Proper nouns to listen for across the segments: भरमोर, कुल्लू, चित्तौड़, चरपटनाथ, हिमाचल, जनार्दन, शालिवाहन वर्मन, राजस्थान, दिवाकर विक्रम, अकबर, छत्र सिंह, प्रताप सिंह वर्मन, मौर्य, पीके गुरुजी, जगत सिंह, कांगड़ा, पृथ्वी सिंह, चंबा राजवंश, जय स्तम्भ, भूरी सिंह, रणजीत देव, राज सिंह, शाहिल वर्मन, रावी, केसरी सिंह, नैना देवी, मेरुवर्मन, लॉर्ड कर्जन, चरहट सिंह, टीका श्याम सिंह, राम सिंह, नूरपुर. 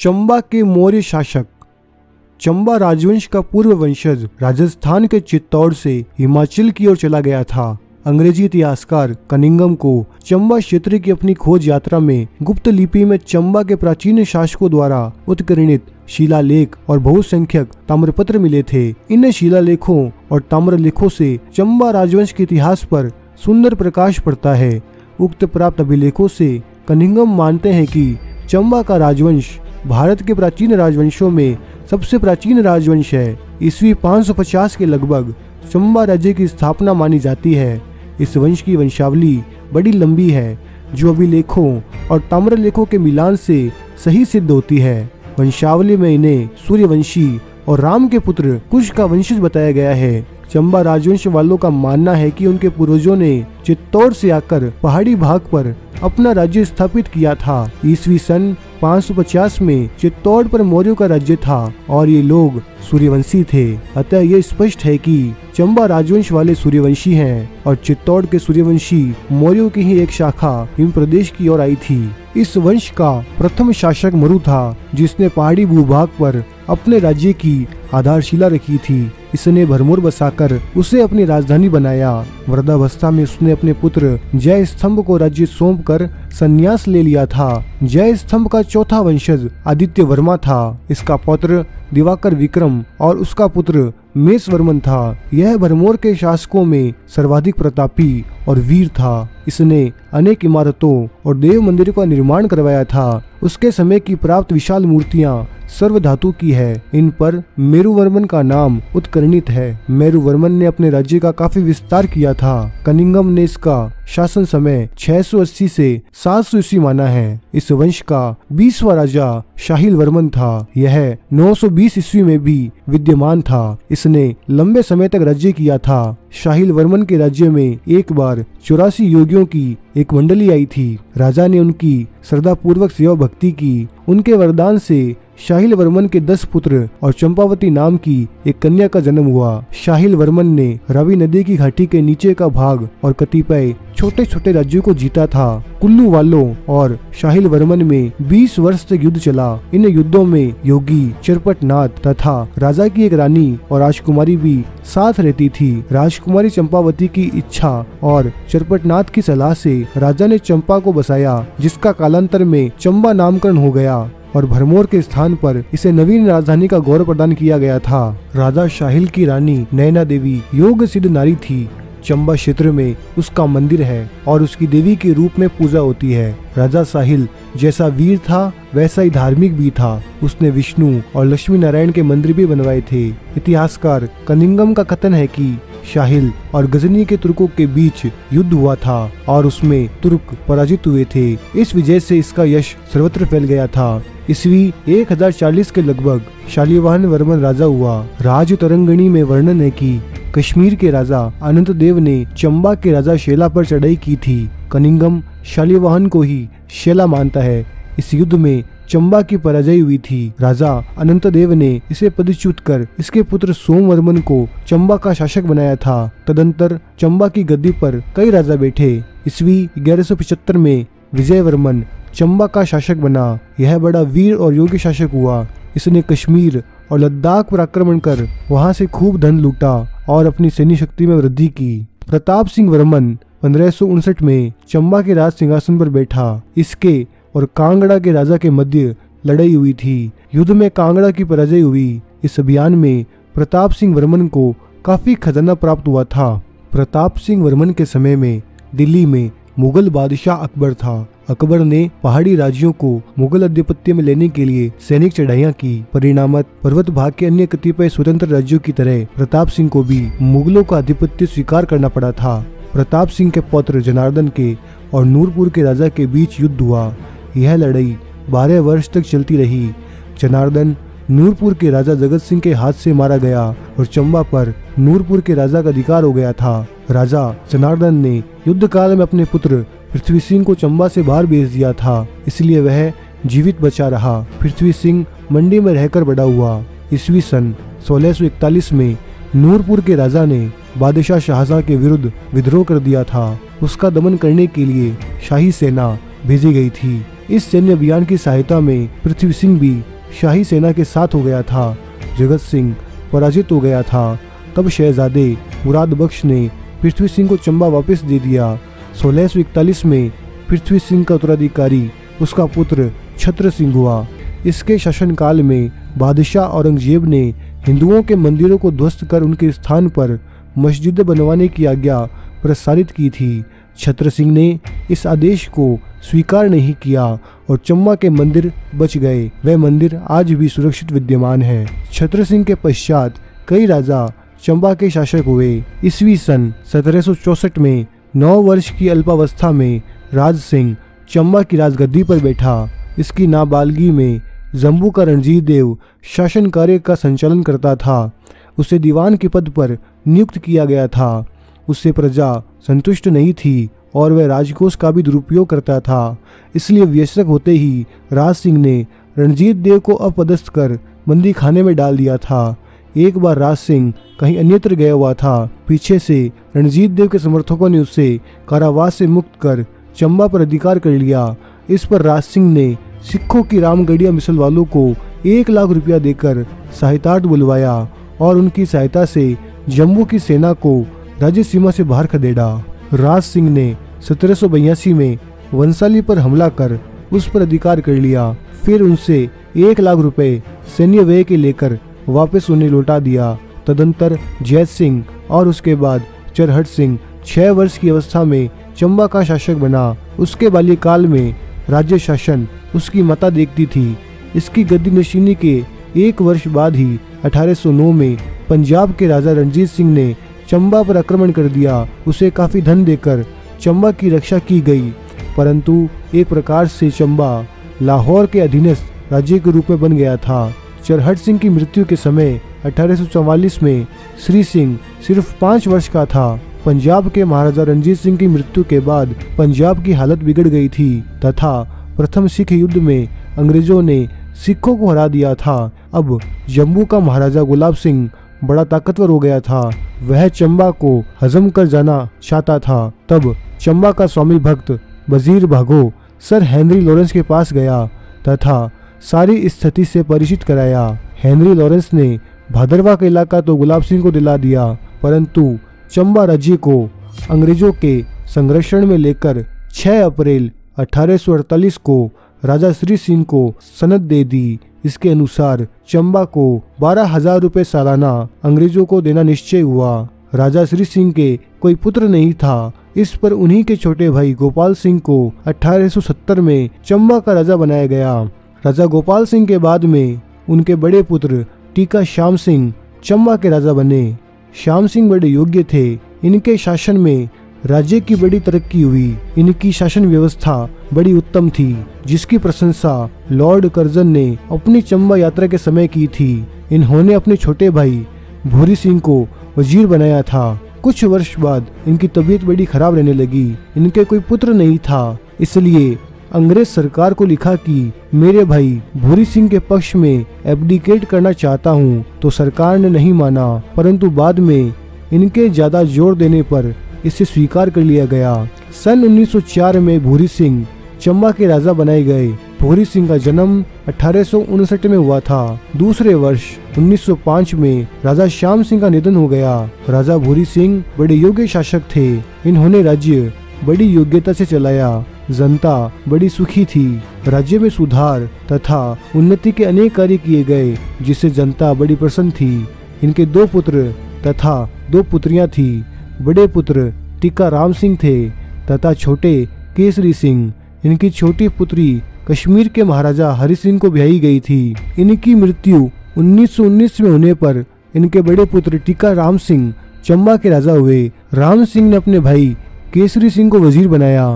चंबा के मौर्य शासक। चंबा राजवंश का पूर्व वंशज राजस्थान के चित्तौड़ से हिमाचल की ओर चला गया था। अंग्रेजी इतिहासकार कनिंगम को चंबा क्षेत्र की अपनी खोज यात्रा में गुप्त लिपि में चंबा के प्राचीन शासकों द्वारा उत्कीर्णित शिलालेख और बहुसंख्यक ताम्रपत्र मिले थे। इन शिलालेखों और ताम्रलेखों से चंबा राजवंश के इतिहास पर सुंदर प्रकाश पड़ता है। उक्त प्राप्त अभिलेखों से कनिंगम मानते हैं कि चंबा का राजवंश भारत के प्राचीन राजवंशों में सबसे प्राचीन राजवंश है। ईस्वी 550 के लगभग चंबा राज्य की स्थापना मानी जाती है। इस वंश की वंशावली बड़ी लंबी है, जो अभिलेखों और ताम्रलेखों के मिलान से सही सिद्ध होती है। वंशावली में इन्हें सूर्यवंशी और राम के पुत्र कुश का वंशज बताया गया है। चंबा राजवंश वालों का मानना है कि उनके पूर्वजों ने चित्तौड़ से आकर पहाड़ी भाग पर अपना राज्य स्थापित किया था। ईस्वी सन 550 में चित्तौड़ पर मौर्यों का राज्य था और ये लोग सूर्यवंशी थे। अतः ये स्पष्ट है कि चंबा राजवंश वाले सूर्यवंशी हैं और चित्तौड़ के सूर्यवंशी मौर्यों की ही एक शाखा हिम प्रदेश की ओर आई थी। इस वंश का प्रथम शासक मरु था, जिसने पहाड़ी भूभाग पर अपने राज्य की आधारशिला रखी थी। इसने भरमोर बसाकर उसे अपनी राजधानी बनाया। वृद्धावस्था में उसने अपने पुत्र जय स्तम्भ को राज्य सौंपकर संन्यास ले लिया था। जय स्तम्भ का चौथा वंशज आदित्य वर्मा था। इसका पौत्र दिवाकर विक्रम और उसका पुत्र मेरुवर्मन था। यह भरमोर के शासकों में सर्वाधिक प्रतापी और वीर था। इसने अनेक इमारतों और देव मंदिरों का निर्माण करवाया था। उसके समय की प्राप्त विशाल मूर्तियां सर्व धातु की है। इन पर मेरुवर्मन का नाम उत्कीर्णित है। मेरुवर्मन ने अपने राज्य का काफी विस्तार किया था। कनिंगम ने इसका शासन समय 680 से 700 ईस्वी माना है। इस वंश का 20वां राजा शाहिल वर्मन था। यह 920 ईस्वी में भी विद्यमान था। इसने लंबे समय तक राज्य किया था। शाहिल वर्मन के राज्य में एक बार 84 योगियों की एक मंडली आई थी। राजा ने उनकी श्रद्धापूर्वक सेवा भक्ति की। उनके वरदान से शाहिल वर्मन के 10 पुत्र और चंपावती नाम की एक कन्या का जन्म हुआ। शाहिल वर्मन ने रावी नदी की घाटी के नीचे का भाग और कतिपय छोटे छोटे राज्यों को जीता था। कुल्लू वालों और शाहिल वर्मन में 20 वर्ष तक युद्ध चला। इन युद्धों में योगी, चरपटनाथ तथा राजा की एक रानी और राजकुमारी भी साथ रहती थी। राजकुमारी चंपावती की इच्छा और चरपटनाथ की सलाह से राजा ने चंपा को बसाया, जिसका कालांतर में चंबा नामकरण हो गया और भरमोर के स्थान पर इसे नवीन राजधानी का गौरव प्रदान किया गया था। राजा शाहिल की रानी नैना देवी योग सिद्ध नारी थी। चंबा क्षेत्र में उसका मंदिर है और उसकी देवी के रूप में पूजा होती है। राजा शाहिल जैसा वीर था, वैसा ही धार्मिक भी था। उसने विष्णु और लक्ष्मी नारायण के मंदिर भी बनवाए थे। इतिहासकार कनिंगम का कथन है कि शाहिल और गजनी के तुर्कों के बीच युद्ध हुआ था और उसमें तुर्क पराजित हुए थे। इस विजय से इसका यश सर्वत्र फैल गया था। ईस्वी 1040 के लगभग शालिवाहन वर्मन राजा हुआ। राज तरंगिणी में वर्णन है कि कश्मीर के राजा अनंतदेव ने चंबा के राजा शेला पर चढ़ाई की थी। कनिंगम शालिवाहन को ही शेला मानता है। इस युद्ध में चंबा की पराजय हुई थी। राजा अनंतदेव ने इसे पदच्युत कर इसके पुत्र सोमवर्मन को चंबा का शासक बनाया था। तदंतर चंबा की गद्दी पर कई राजा बैठे। ईस्वी 1175 में विजयवर्मन चंबा का शासक बना। यह बड़ा वीर और योग्य शासक हुआ। इसने कश्मीर और लद्दाख पर आक्रमण कर वहां से खूब धन लूटा और अपनी सैन्य शक्ति में वृद्धि की। प्रताप सिंह वर्मन 1559 में चंबा के राज सिंहासन पर बैठा। इसके और कांगड़ा के राजा के मध्य लड़ाई हुई थी। युद्ध में कांगड़ा की पराजय हुई। इस अभियान में प्रताप सिंह वर्मन को काफी खजाना प्राप्त हुआ था। प्रताप सिंह वर्मन के समय में दिल्ली में मुगल बादशाह अकबर था। अकबर ने पहाड़ी राज्यों को मुगल अधिपत्य में लेने के लिए सैनिक चढ़ाइयाँ की। परिणामत पर्वत भाग के अन्य कतिपय स्वतंत्र राज्यों की तरह प्रताप सिंह को भी मुगलों का आधिपत्य स्वीकार करना पड़ा था। प्रताप सिंह के पौत्र जनार्दन के और नूरपुर के राजा के बीच युद्ध हुआ। यह लड़ाई 12 वर्ष तक चलती रही। जनार्दन नूरपुर के राजा जगत सिंह के हाथ से मारा गया और चंबा पर नूरपुर के राजा का अधिकार हो गया था। राजा जनार्दन ने युद्ध काल में अपने पुत्र पृथ्वी सिंह को चंबा से बाहर भेज दिया था, इसलिए वह जीवित बचा रहा। पृथ्वी सिंह मंडी में रहकर बड़ा हुआ। ईस्वी सन 1641 में नूरपुर के राजा ने बादशाह शाहजहां के विरुद्ध विद्रोह कर दिया था। उसका दमन करने के लिए शाही सेना भेजी गई थी। इस सैन्य अभियान की सहायता में पृथ्वी सिंह भी शाही सेना के साथ हो गया था। जगत सिंह पराजित हो गया था। तब शहजादे मुराद बख्श ने पृथ्वी सिंह को चंबा वापस दे दिया। 1641 में पृथ्वी सिंह का उत्तराधिकारी उसका पुत्र छत्र सिंह हुआ। इसके शासनकाल में बादशाह औरंगजेब ने हिंदुओं के मंदिरों को ध्वस्त कर उनके स्थान पर मस्जिद बनवाने की आज्ञा प्रसारित की थी। छत्र सिंह ने इस आदेश को स्वीकार नहीं किया और चंबा के मंदिर बच गए। वह मंदिर आज भी सुरक्षित विद्यमान है। छत्र सिंह के पश्चात कई राजा चंबा के शासक हुए। ईस्वी सन 1764 में 9 वर्ष की अल्पावस्था में राज सिंह चंबा की राजगद्दी पर बैठा। इसकी नाबालगी में जम्मू का रणजीत देव शासन कार्य का संचालन करता था। उसे दीवान के पद पर नियुक्त किया गया था। उससे प्रजा संतुष्ट नहीं थी और वह राजकोष का भी दुरुपयोग करता था। इसलिए व्यसक होते ही राज सिंह ने रणजीत देव को अपदस्थ कर बंदी खाने में डाल दिया था। एक बार राज सिंह कहीं अन्यत्र गया हुआ था। पीछे से रणजीत देव के समर्थकों ने उसे कारावास से मुक्त कर चंबा पर अधिकार कर लिया। इस पर राज सिंह ने सिखों की रामगढ़िया मिसल वालों को 1 लाख रुपया देकर सहायतार्थ बुलवाया और उनकी सहायता से जम्मू की सेना को राज्य सीमा से बाहर खदेड़ा। राज सिंह ने 1782 में वंशाली पर हमला कर उस पर अधिकार कर लिया। फिर उनसे 1 लाख रुपए सैन्य व्यय के लेकर वापस उन्हें लौटा दिया। तदंतर जय सिंह और उसके बाद चरहट सिंह 6 वर्ष की अवस्था में चंबा का शासक बना। उसके बाल्यकाल में राज्य शासन उसकी माता देखती थी। इसकी गद्दी नशीनी के 1 वर्ष बाद ही 1809 में पंजाब के राजा रणजीत सिंह ने चंबा पर आक्रमण कर दिया। उसे काफी धन देकर चंबा की रक्षा की गई, परंतु एक प्रकार से चंबा लाहौर के अधीनस्थ राज्य के रूप में बन गया था। चरहट सिंह की मृत्यु के समय 1844 में श्री सिंह सिर्फ 5 वर्ष का था। पंजाब के महाराजा रणजीत सिंह की मृत्यु के बाद पंजाब की हालत बिगड़ गई थी तथा प्रथम सिख युद्ध में अंग्रेजों ने सिखों को हरा दिया था। अब जम्मू का महाराजा गुलाब सिंह बड़ा ताकतवर हो गया था। वह चंबा को हजम कर जाना चाहता था। तब चंबा का स्वामी भक्त वजीर भागो सर हेनरी लॉरेंस के पास गया तथा सारी स्थिति से परिचित कराया। हेनरी लॉरेंस ने भादरवा का इलाका तो गुलाब सिंह को दिला दिया, परंतु चंबा राज्य को अंग्रेजों के संरक्षण में लेकर 6 अप्रैल 1848 को राजा श्री सिंह को सनद दे दी। इसके अनुसार चंबा को 12,000 रुपये सालाना अंग्रेजों को देना निश्चय हुआ। राजा श्री सिंह के कोई पुत्र नहीं था। इस पर उन्हीं के छोटे भाई गोपाल सिंह को 1870 में चंबा का राजा बनाया गया। राजा गोपाल सिंह के बाद में उनके बड़े पुत्र टीका श्याम सिंह चंबा के राजा बने। श्याम सिंह बड़े योग्य थे। इनके शासन में राज्य की बड़ी तरक्की हुई। इनकी शासन व्यवस्था बड़ी उत्तम थी, जिसकी प्रशंसा लॉर्ड कर्जन ने अपनी चंबा यात्रा के समय की थी। इन्होंने अपने छोटे भाई भूरी सिंह को वजीर बनाया था। कुछ वर्ष बाद इनकी तबीयत बड़ी खराब रहने लगी। इनके कोई पुत्र नहीं था, इसलिए अंग्रेज सरकार को लिखा कि मेरे भाई भूरी सिंह के पक्ष में एब्डिकेट करना चाहता हूँ, तो सरकार ने नहीं माना, परंतु बाद में इनके ज्यादा जोर देने पर इसे स्वीकार कर लिया गया। सन 1904 में भूरी सिंह चंबा के राजा बनाए गए। भूरी सिंह का जन्म 1859 में हुआ था। दूसरे वर्ष 1905 में राजा श्याम सिंह का निधन हो गया। राजा भूरी सिंह बड़े योग्य शासक थे। इन्होंने राज्य बड़ी योग्यता से चलाया। जनता बड़ी सुखी थी। राज्य में सुधार तथा उन्नति के अनेक कार्य किए गए, जिससे जनता बड़ी प्रसन्न थी। इनके 2 पुत्र तथा 2 पुत्रियां थी। बड़े पुत्र टीका राम सिंह थे तथा छोटे केसरी सिंह। इनकी छोटी पुत्री कश्मीर के महाराजा हरि सिंह को ब्याही गई थी। इनकी मृत्यु 1919 में होने पर इनके बड़े पुत्र टीका राम सिंह चंबा के राजा हुए। राम सिंह ने अपने भाई केसरी सिंह को वजीर बनाया।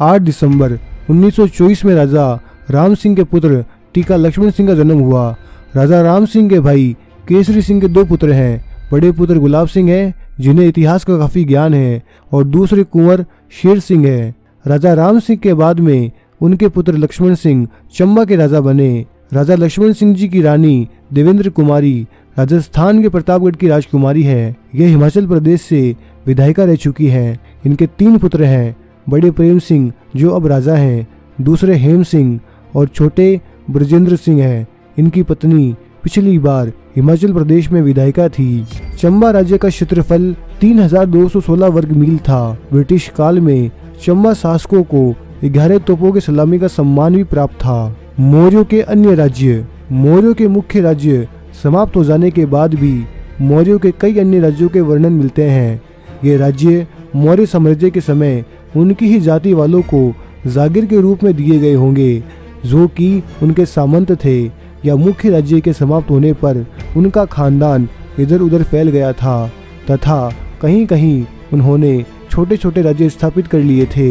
8 दिसंबर 1924 में राजा राम सिंह के पुत्र टीका लक्ष्मण सिंह का जन्म हुआ। राजा राम सिंह के भाई केसरी सिंह के 2 पुत्र हैं। बड़े पुत्र गुलाब सिंह हैं, जिन्हें इतिहास का काफी ज्ञान है, और दूसरे कुंवर शेर सिंह हैं। राजा राम सिंह के बाद में उनके पुत्र लक्ष्मण सिंह चंबा के राजा बने। राजा लक्ष्मण सिंह जी की रानी देवेंद्र कुमारी राजस्थान के प्रतापगढ़ की राजकुमारी है। यह हिमाचल प्रदेश से विधायिका रह चुकी हैं। इनके 3 पुत्र हैं। बड़े प्रेम सिंह जो अब राजा हैं, दूसरे हेम सिंह और छोटे ब्रजेंद्र सिंह हैं। इनकी पत्नी पिछली बार हिमाचल प्रदेश में विधायिका थी। चंबा राज्य का क्षेत्रफल 3,216 वर्ग मील था। ब्रिटिश काल में चंबा शासकों को 11 तोपों के सलामी का सम्मान भी प्राप्त था। मौर्यों के अन्य राज्य। मौर्यों के मुख्य राज्य समाप्त हो जाने के बाद भी मौर्यों के कई अन्य राज्यों के वर्णन मिलते हैं। ये राज्य मौर्य साम्राज्य के समय उनकी ही जाति वालों को जागीर के रूप में दिए गए होंगे, जो कि उनके सामंत थे या मुख्य राज्य के समाप्त होने पर उनका खानदान इधर उधर फैल गया था तथा कहीं कहीं उन्होंने छोटे छोटे राज्य स्थापित कर लिए थे।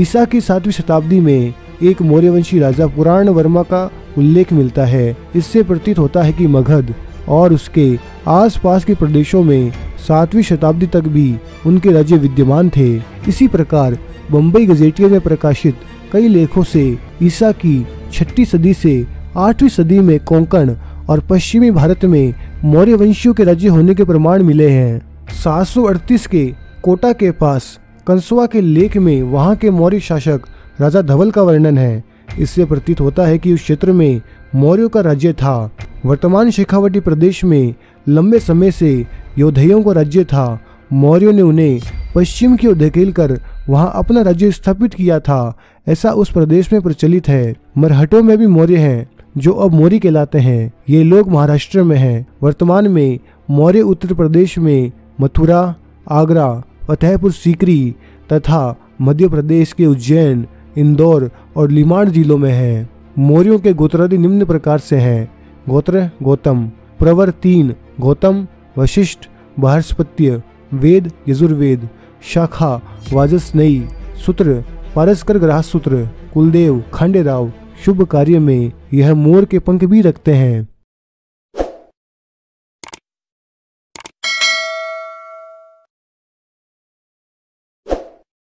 ईसा की 7वीं शताब्दी में एक मौर्यवंशी राजा पुराण वर्मा का उल्लेख मिलता है। इससे प्रतीत होता है कि मगध और उसके आसपास के प्रदेशों में 7वीं शताब्दी तक भी उनके राज्य विद्यमान थे। इसी प्रकार बम्बई गजेटियर में प्रकाशित कई लेखों से ईसा की 6ठी सदी से 8वीं सदी में कोंकण और पश्चिमी भारत में मौर्य वंशियों के राज्य होने के प्रमाण मिले हैं। 738 के कोटा के पास कंसवा के लेख में वहां के मौर्य शासक राजा धवल का वर्णन है। इससे प्रतीत होता है कि उस क्षेत्र में मौर्यों का राज्य था। वर्तमान शेखावटी प्रदेश में लंबे समय से योधयों का राज्य था। मौर्यों ने उन्हें पश्चिम की ओर धकेल कर वहाँ अपना राज्य स्थापित किया था, ऐसा उस प्रदेश में प्रचलित है। मरहटों में भी मौर्य हैं, जो अब मौर्य कहलाते हैं। ये लोग महाराष्ट्र में हैं। वर्तमान में मौर्य उत्तर प्रदेश में मथुरा, आगरा, फतेहपुर सीकरी तथा मध्य प्रदेश के उज्जैन, इंदौर और लीमाड़ जिलों में हैं। मौर्यों के गोत्रादि निम्न प्रकार से हैं। गोत्र गौतम, प्रवर 3 गौतम, वशिष्ठ, बृहस्पत्य, वेद यजुर्वेद, शाखा वाजस्नेयी, सूत्र पारस्कर ग्रास सूत्र, कुलदेव, खांडेराव। शुभ कार्य में यह मोर के पंख भी रखते हैं।